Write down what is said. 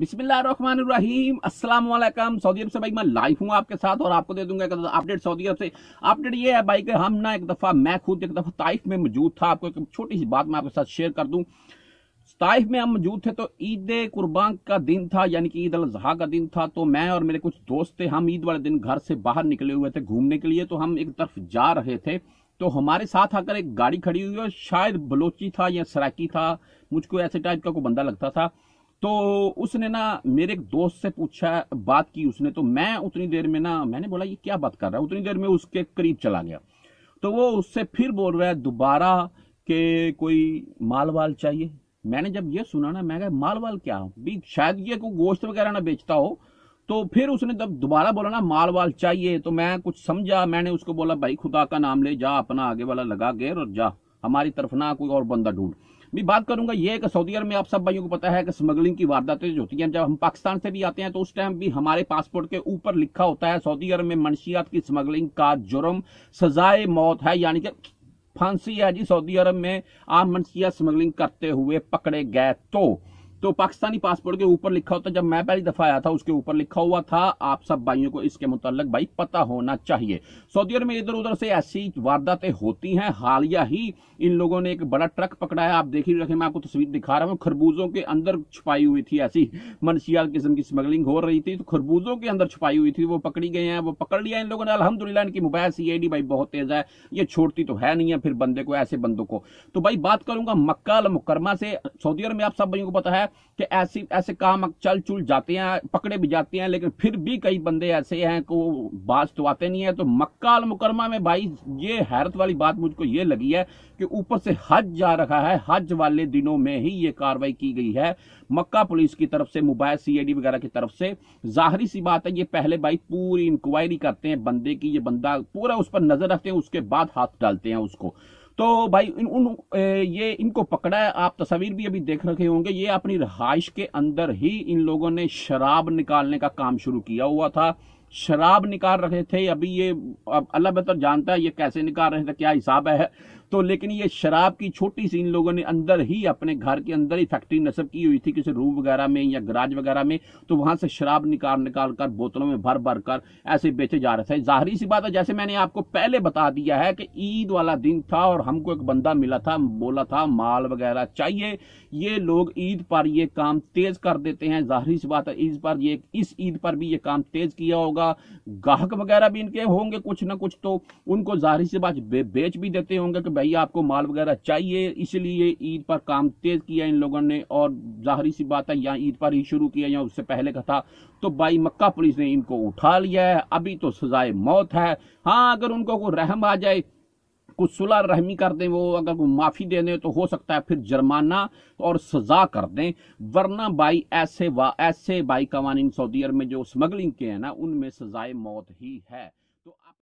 बिस्मिल्लाहिर्रहमानिर्रहीम अस्सलाम वालेकुम। सऊदी अरब से भाई मैं लाइव हूँ आपके साथ और आपको दे दूंगा एक अपडेट सऊदी अरब से। अपडेट ये है भाई कि हम ना एक दफ़ा मैं खुद एक दफ़ा ताइफ में मौजूद था। आपको एक छोटी सी बात मैं आपके साथ शेयर कर दूं। ताइफ में हम मौजूद थे तो ईद कुर्बान का दिन था, यानी कि ईद अल अजहा का दिन था। तो मैं और मेरे कुछ दोस्त थे, हम ईद वाले दिन घर से बाहर निकले हुए थे घूमने के लिए। तो हम एक तरफ जा रहे थे तो हमारे साथ आकर एक गाड़ी खड़ी हुई और शायद बलोची था या सराकी था, मुझको ऐसे टाइप का कोई बंदा लगता था। तो उसने ना मेरे एक दोस्त से पूछा, बात की उसने। तो मैं उतनी देर में ना मैंने बोला ये क्या बात कर रहा है, उतनी देर में उसके करीब चला गया। तो वो उससे फिर बोल रहा है दोबारा कि कोई माल वाल चाहिए। मैंने जब ये सुना ना मैं कहा माल वाल क्या भी, शायद ये कोई गोश्त वगैरह ना बेचता हो। तो फिर उसने जब दोबारा बोला ना माल वाल चाहिए तो मैं कुछ समझा। मैंने उसको बोला भाई खुदा का नाम ले, जा अपना आगे वाला लगा गेर और जा, हमारी तरफ ना कोई और बंदा ढूंढ। मैं बात करूंगा ये कि सऊदी अरब में आप सब भाइयों को पता है कि स्मगलिंग की वारदातें होती हैं। जब हम पाकिस्तान से भी आते हैं तो उस टाइम भी हमारे पासपोर्ट के ऊपर लिखा होता है सऊदी अरब में मनशियात की स्मगलिंग का जुर्म सजाए मौत है, यानी कि फांसी है जी। सऊदी अरब में आप मनशियात स्मगलिंग करते हुए पकड़े गए तो पाकिस्तानी पासपोर्ट के ऊपर लिखा होता है। जब मैं पहली दफा आया था उसके ऊपर लिखा हुआ था। आप सब भाइयों को इसके मुताल्लिक भाई पता होना चाहिए। सऊदी अरब में इधर उधर से ऐसी वारदातें होती हैं। हालिया ही इन लोगों ने एक बड़ा ट्रक पकड़ा है, आप देख ही रखे, मैं आपको तस्वीर दिखा रहा हूँ। खरबूजों के अंदर छुपाई हुई थी, ऐसी मनशियात किस्म की स्मगलिंग हो रही थी तो खरबूजों के अंदर छुपाई हुई थी। वो पकड़ी गए हैं, वो पकड़ लिया इन लोगों ने अल्हम्दुलिल्लाह। इनकी मोबाइल CID भाई बहुत तेज है, ये छोड़ती तो है नहीं है फिर बंदे को, ऐसे बंदों को। तो भाई बात करूंगा मक्का अल मुकरमा से। सऊदी अरब में आप सब भाइयों को पता है कि ऐसे काम चल चुल जाते हैं, पकड़े भी जाते हैं, लेकिन फिर भी कई बंदे ऐसे हैं को बाज तो आते नहीं है। तो मक्का अल मुकरमा में भाई ये हैरत वाली बात मुझको ये लगी है कि ऊपर से हज जा रहा है, हज वाले दिनों में ही ये कार्रवाई की गई है मक्का पुलिस की तरफ से, मोबाइल CID वगैरह की तरफ से। जाहिर सी बात है ये पहले भाई पूरी इंक्वायरी करते हैं बंदे की, ये बंदा पूरा उस पर नजर रखते हैं, उसके बाद हाथ डालते हैं उसको। तो भाई इनको पकड़ा है। आप तस्वीर भी अभी देख रखे होंगे, ये अपनी रिहाइश के अंदर ही इन लोगों ने शराब निकालने का काम शुरू किया हुआ था। शराब निकाल रहे थे, अभी ये अब अल्लाह बेहतर जानता है ये कैसे निकाल रहे थे, क्या हिसाब है। तो लेकिन ये शराब की छोटी सी इन लोगों ने अंदर ही अपने घर के अंदर ही फैक्ट्री नस्ब की हुई थी किसी रूम वगैरह में या गराज वगैरह में। तो वहां से शराब निकाल कर बोतलों में भर कर ऐसे बेचे जा रहे थे। जाहिर सी बात है जैसे मैंने आपको पहले बता दिया है कि ईद वाला दिन था और हमको एक बंदा मिला था, बोला था माल वगैरह चाहिए। ये लोग ईद पर ये काम तेज कर देते हैं। जाहिर सी बात है इस ईद पर भी ये काम तेज किया होगा। ग्राहक वगैरह भी इनके होंगे कुछ ना कुछ, तो उनको जाहिर सी बात बेच भी देते होंगे कि भाई आपको माल वगैरह चाहिए, इसलिए ईद पर काम तेज किया इन लोगों ने। और जाहिर सी बात है यहाँ ईद पर ही शुरू किया या उससे पहले का था। तो भाई मक्का पुलिस ने इनको उठा लिया है, अभी तो सजाए मौत है। हाँ अगर उनको कोई रहम आ जाए, कुछ सुलह रहमी कर दें, वो अगर वो माफ़ी दे दें तो हो सकता है फिर जुर्माना और सज़ा कर दें, वरना भाई ऐसे भाई कवानीन सऊदी अरब में जो स्मगलिंग के हैं ना उनमें सजाए मौत ही है।